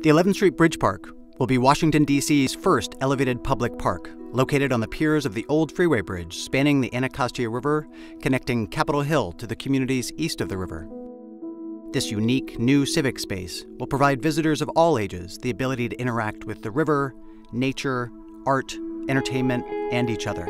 The 11th Street Bridge Park will be Washington, D.C.'s first elevated public park, located on the piers of the old freeway bridge spanning the Anacostia River, connecting Capitol Hill to the communities east of the river. This unique new civic space will provide visitors of all ages the ability to interact with the river, nature, art, entertainment, and each other.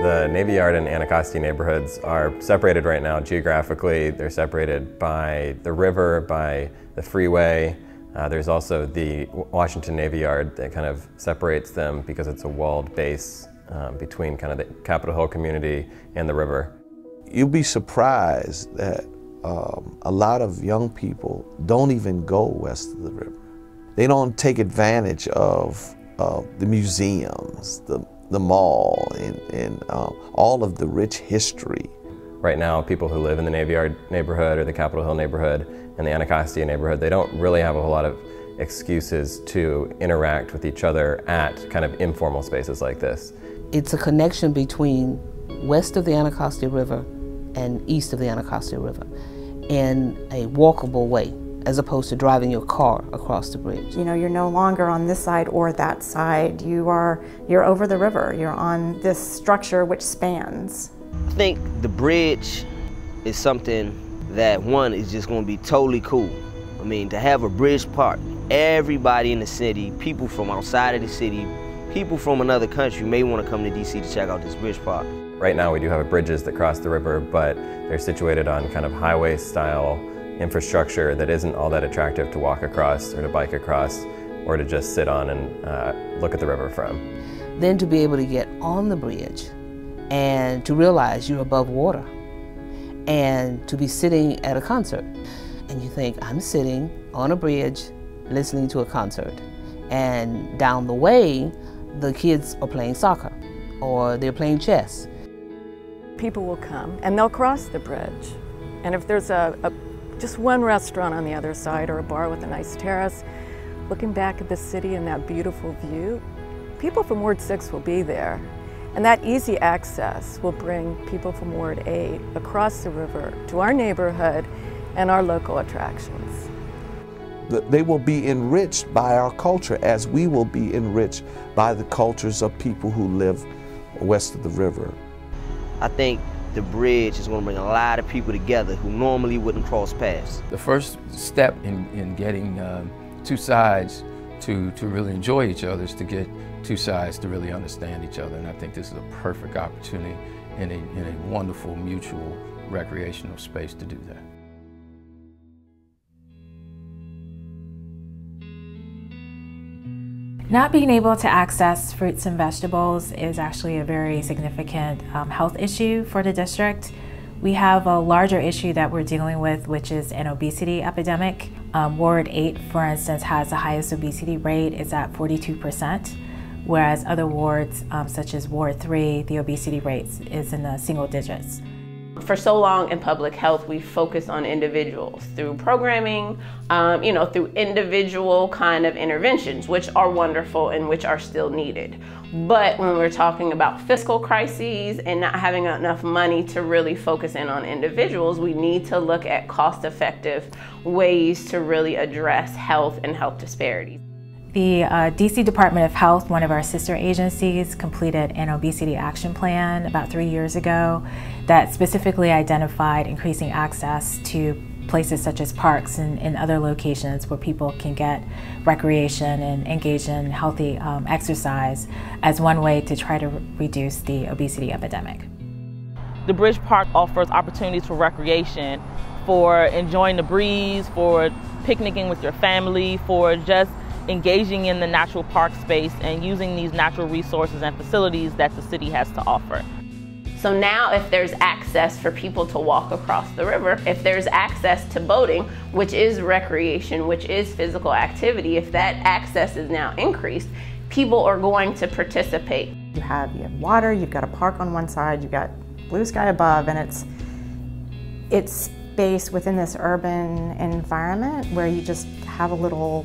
The Navy Yard and Anacostia neighborhoods are separated right now geographically. They're separated by the river, by the freeway. There's also the Washington Navy Yard that kind of separates them because it's a walled base between kind of the Capitol Hill community and the river. You'll be surprised that a lot of young people don't even go west of the river. They don't take advantage of the museums, the mall, and all of the rich history. Right now, people who live in the Navy Yard neighborhood or the Capitol Hill neighborhood and the Anacostia neighborhood, they don't really have a whole lot of excuses to interact with each other at kind of informal spaces like this. It's a connection between west of the Anacostia River and east of the Anacostia River in a walkable way, as opposed to driving your car across the bridge. You know, you're no longer on this side or that side. You're over the river. You're on this structure which spans. I think the bridge is something that, one, is just going to be totally cool. I mean, to have a bridge park, everybody in the city, people from outside of the city, people from another country may want to come to DC to check out this bridge park. Right now we do have bridges that cross the river, but they're situated on kind of highway style infrastructure that isn't all that attractive to walk across or to bike across or to just sit on and look at the river from. Then to be able to get on the bridge and to realize you're above water and to be sitting at a concert and you think, I'm sitting on a bridge listening to a concert, and down the way the kids are playing soccer or they're playing chess. People will come and they'll cross the bridge, and if there's just one restaurant on the other side or a bar with a nice terrace, looking back at the city and that beautiful view, people from Ward 6 will be there. And that easy access will bring people from Ward 8 across the river to our neighborhood and our local attractions. They will be enriched by our culture as we will be enriched by the cultures of people who live west of the river. I think the bridge is going to bring a lot of people together who normally wouldn't cross paths. The first step in getting two sides to really enjoy each other is to get two sides to really understand each other, and I think this is a perfect opportunity in a wonderful mutual recreational space to do that. Not being able to access fruits and vegetables is actually a very significant health issue for the district. We have a larger issue that we're dealing with, which is an obesity epidemic. Ward 8, for instance, has the highest obesity rate. It's at 42%, whereas other wards, such as Ward 3, the obesity rate is in the single digits. For so long in public health, we focused on individuals through programming, you know, through individual kind of interventions, which are wonderful and which are still needed. But when we're talking about fiscal crises and not having enough money to really focus in on individuals, we need to look at cost-effective ways to really address health and health disparities. The DC Department of Health, one of our sister agencies, completed an obesity action plan about 3 years ago that specifically identified increasing access to places such as parks and other locations where people can get recreation and engage in healthy exercise as one way to try to reduce the obesity epidemic. The Bridge Park offers opportunities for recreation, for enjoying the breeze, for picnicking with your family, for just engaging in the natural park space and using these natural resources and facilities that the city has to offer. So now if there's access for people to walk across the river, if there's access to boating, which is recreation, which is physical activity, if that access is now increased, people are going to participate. You have water, you've got a park on one side, you've got blue sky above, and it's space within this urban environment where you just have a little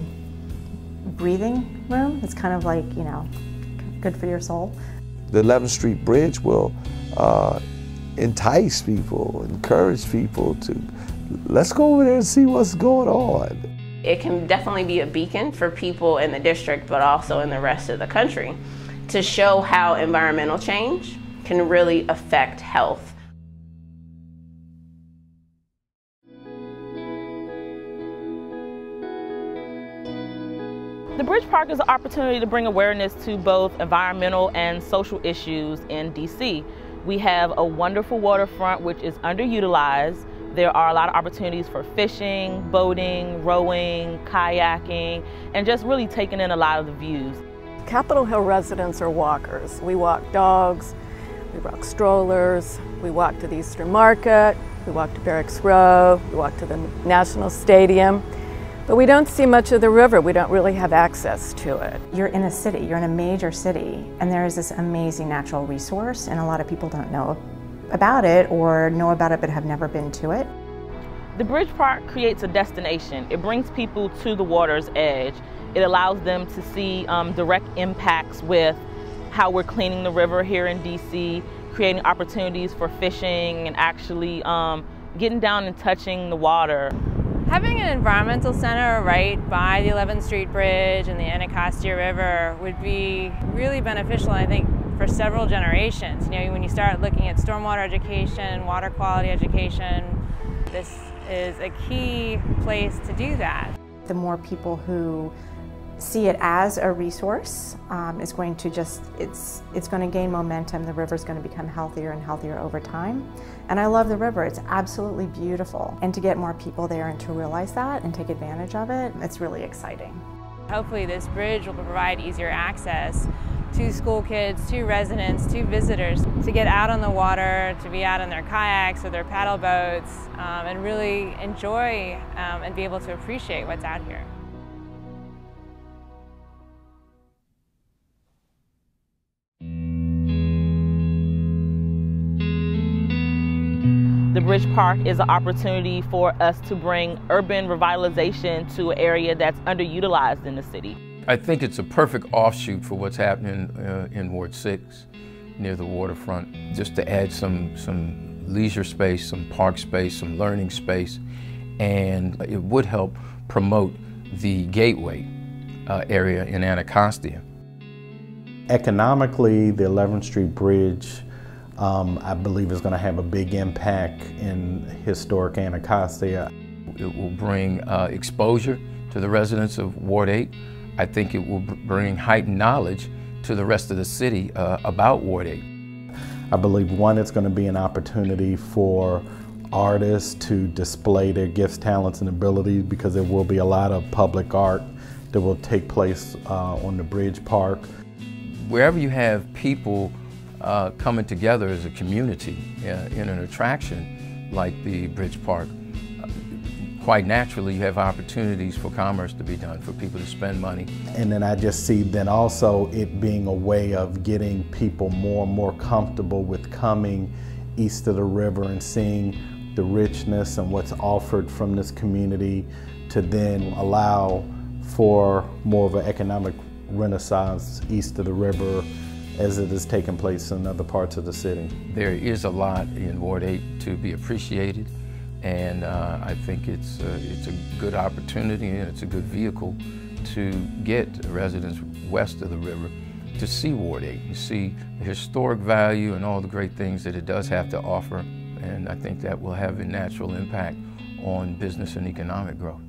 breathing room. It's kind of like, you know, good for your soul. The 11th Street Bridge will entice people, encourage people to, let's go over there and see what's going on. It can definitely be a beacon for people in the district, but also in the rest of the country, to show how environmental change can really affect health. The Bridge Park is an opportunity to bring awareness to both environmental and social issues in DC. We have a wonderful waterfront which is underutilized. There are a lot of opportunities for fishing, boating, rowing, kayaking, and just really taking in a lot of the views. Capitol Hill residents are walkers. We walk dogs, we walk strollers, we walk to the Eastern Market, we walk to Barracks Row, we walk to the National Stadium. But we don't see much of the river. We don't really have access to it. You're in a city, you're in a major city, and there is this amazing natural resource, and a lot of people don't know about it or know about it but have never been to it. The Bridge Park creates a destination. It brings people to the water's edge. It allows them to see direct impacts with how we're cleaning the river here in DC, creating opportunities for fishing, and actually getting down and touching the water. Having an environmental center right by the 11th Street Bridge and the Anacostia River would be really beneficial, I think, for several generations. You know, when you start looking at stormwater education, water quality education, this is a key place to do that. The more people who see it as a resource is going to just, it's going to gain momentum. The river's going to become healthier and healthier over time. And I love the river. It's absolutely beautiful. And to get more people there and to realize that and take advantage of it, it's really exciting. Hopefully this bridge will provide easier access to school kids, to residents, to visitors, to get out on the water, to be out on their kayaks or their paddle boats, and really enjoy and be able to appreciate what's out here. The Bridge Park is an opportunity for us to bring urban revitalization to an area that's underutilized in the city. I think it's a perfect offshoot for what's happening in Ward 6 near the waterfront, just to add some leisure space, some park space, some learning space, and it would help promote the gateway area in Anacostia. Economically, the 11th Street Bridge I believe is going to have a big impact in historic Anacostia. It will bring exposure to the residents of Ward 8. I think it will bring heightened knowledge to the rest of the city about Ward 8. I believe, one, it's going to be an opportunity for artists to display their gifts, talents, and abilities, because there will be a lot of public art that will take place on the Bridge Park. Wherever you have people coming together as a community in an attraction like the Bridge Park, quite naturally you have opportunities for commerce to be done, for people to spend money. And then I just see then also it being a way of getting people more and more comfortable with coming east of the river and seeing the richness and what's offered from this community, to then allow for more of an economic renaissance east of the river as it is taking place in other parts of the city. There is a lot in Ward 8 to be appreciated, and I think it's a good opportunity, and it's a good vehicle to get residents west of the river to see Ward 8. You see the historic value and all the great things that it does have to offer, and I think that will have a natural impact on business and economic growth.